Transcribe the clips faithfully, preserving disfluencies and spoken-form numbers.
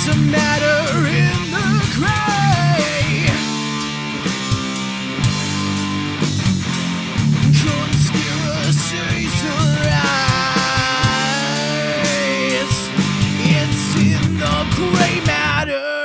It's a matter in the grey. Conspiracies arise. It's in the grey matter.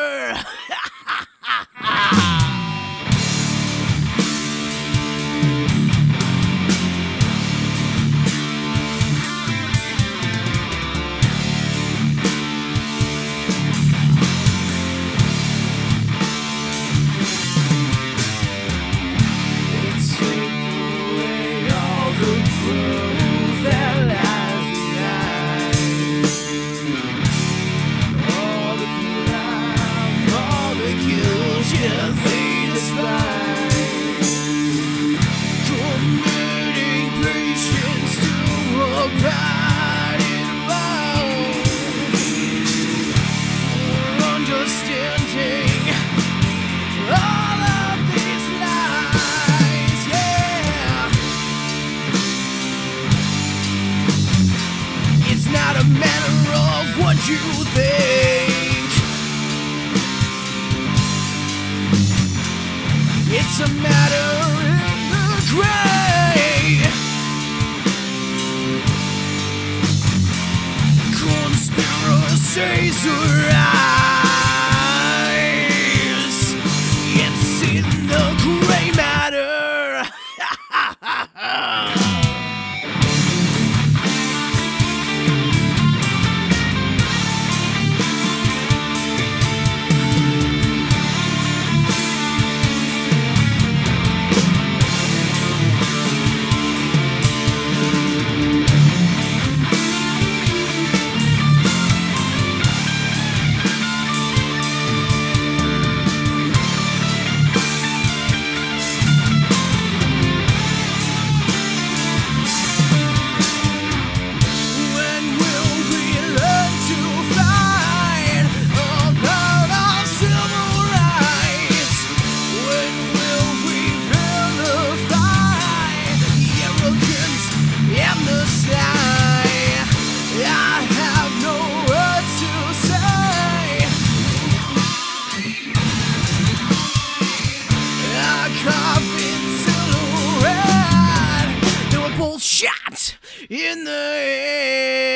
You think it's a matter in the grey. Conspiracies arise. It's in the grey matter. Ha ha ha ha. In the air.